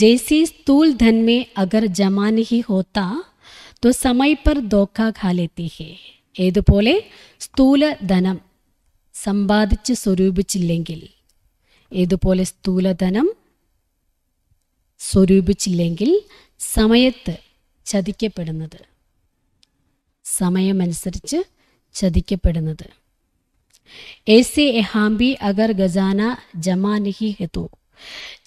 जैसे स्थूल धन में अगर जमा नहीं होता तो समय पर धोखा खा लेती है। ഏതുപോലെ സ്ഥൂലധനം സമ്പാദിച്ച് സ്വരൂപിച്ചില്ലെങ്കിൽ, ഏതുപോലെ സ്ഥൂലധനം സ്വരൂപിച്ചില്ലെങ്കിൽ സമയത്ത് ചതിക്കപ്പെടുന്നത്, സമയമനുസരിച്ച് ചതിക്കപ്പെടുന്നത്। ऐसे यहाँ भी अगर खजाना जमा नहीं है तो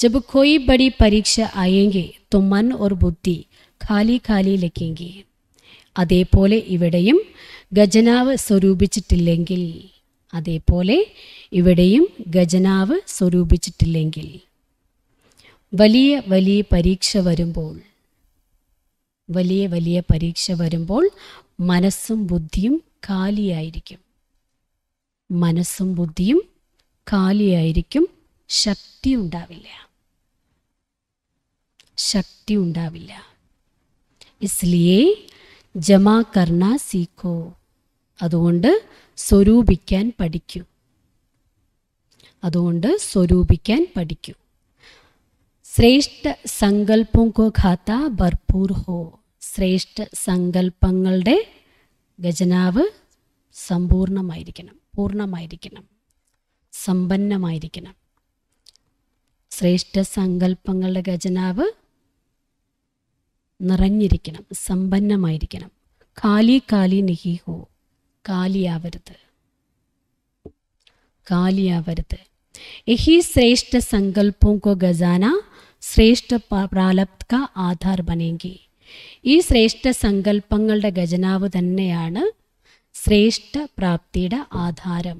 जब कोई बड़ी परीक्षा आएंगे तो मन और बुद्धि खाली खाली लगेंगे। അതേപോലെ ഇവിടെയും ഖജനാവ് സ്വരൂപിച്ചിട്ടില്ലെങ്കിൽ, അതേപോലെ ഇവിടെയും ഖജനാവ് സ്വരൂപിച്ചിട്ടില്ലെങ്കിൽ വലിയ വലിയ പരീക്ഷ വരുമ്പോൾ, വലിയ വലിയ പരീക്ഷ വരുമ്പോൾ മനസ്സും ബുദ്ധിയും കാലിയായിരിക്കും, മനസ്സും ബുദ്ധിയും കാലിയായിരിക്കും, ശക്തി ഉണ്ടാവില്ല, ശക്തി ഉണ്ടാവില്ല। इसलिए ജമാ കർണ സീഖോ, അതുകൊണ്ട് സ്വരൂപിക്കാൻ പഠിക്കൂ, അതുകൊണ്ട് സ്വരൂപിക്കാൻ പഠിക്കൂ। ശ്രേഷ്ഠ സങ്കല്പം കോ ഖാതാ ഭർപൂർ ഹോ, ശ്രേഷ്ഠ സങ്കല്പങ്ങളുടെ ഖജനാവ് സമ്പൂർണമായിരിക്കണം, പൂർണ്ണമായിരിക്കണം, സമ്പന്നമായിരിക്കണം। ശ്രേഷ്ഠ സങ്കല്പങ്ങളുടെ ഖജനാവ് നിറഞ്ഞിരിക്കണം, സമ്പന്നമായിരിക്കണം। കാലി കാലി നഹി ഹോ, കാലിയാവരുത്, കാലിയാവരുത്। യഹി ശ്രേഷ്ഠ സങ്കല്പം കോ ഖജാന ശ്രേഷ്ഠ പ്രാലബ്ധ കാ ആധാർ ബനേങ്കി, ഈ ശ്രേഷ്ഠ സങ്കല്പങ്ങളുടെ ഖജനാവ് തന്നെയാണ് ശ്രേഷ്ഠ പ്രാപ്തിയുടെ ആധാരം,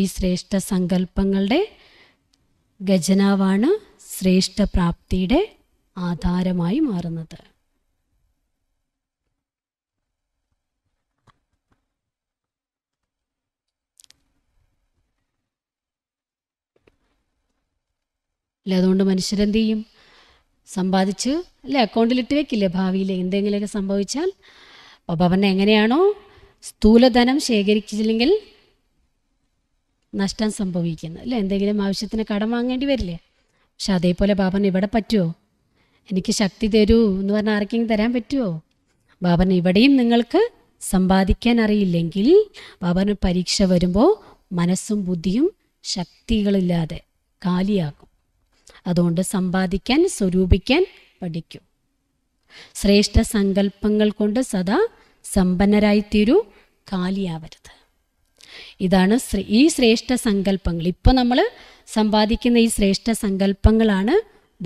ഈ ശ്രേഷ്ഠ സങ്കല്പങ്ങളുടെ ഖജനാവാണ് ശ്രേഷ്ഠ പ്രാപ്തിയുടെ ആധാരമായി മാറുന്നത്। അല്ല, അതുകൊണ്ട് മനുഷ്യരെന്ത് ചെയ്യും? സമ്പാദിച്ച് അല്ലെ അക്കൗണ്ടിലിട്ട് വെക്കില്ലേ, ഭാവിയിൽ എന്തെങ്കിലുമൊക്കെ സംഭവിച്ചാൽ? അപ്പോൾ പറഞ്ഞ എങ്ങനെയാണോ സ്ഥൂലധനം ശേഖരിച്ചില്ലെങ്കിൽ നഷ്ടം സംഭവിക്കുന്നത് അല്ലെ, എന്തെങ്കിലും ആവശ്യത്തിന് കടം വാങ്ങേണ്ടി വരില്ലേ? പക്ഷെ അതേപോലെ ബാബൻ ഇവിടെ പറ്റുമോ? എനിക്ക് ശക്തി തരൂ എന്ന് പറഞ്ഞാൽ ആർക്കെങ്കിലും തരാൻ പറ്റുമോ? ബാബൻ ഇവിടെയും നിങ്ങൾക്ക് സമ്പാദിക്കാൻ അറിയില്ലെങ്കിൽ ബാബന് പരീക്ഷ വരുമ്പോൾ മനസ്സും ബുദ്ധിയും ശക്തികളില്ലാതെ കാലിയാകും. അതുകൊണ്ട് സമ്പാദിക്കാൻ സ്വരൂപിക്കാൻ പഠിക്കൂ, ശ്രേഷ്ഠ സങ്കല്പങ്ങൾ കൊണ്ട് സദാ സമ്പന്നരായിത്തീരൂ, കാലിയാവരുത്. ഇതാണ് ഈ ശ്രേഷ്ഠ സങ്കല്പങ്ങൾ, ഇപ്പോൾ നമ്മൾ സമ്പാദിക്കുന്ന ഈ ശ്രേഷ്ഠ സങ്കല്പങ്ങളാണ്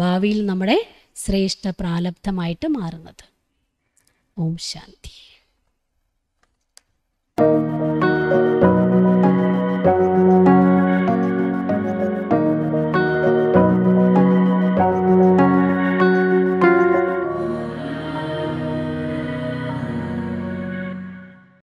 ഭാവിയിൽ നമ്മുടെ ശ്രേഷ്ഠ പ്രാലബ്ധമായിട്ട് മാറുന്നത്. ഓം ശാന്തി.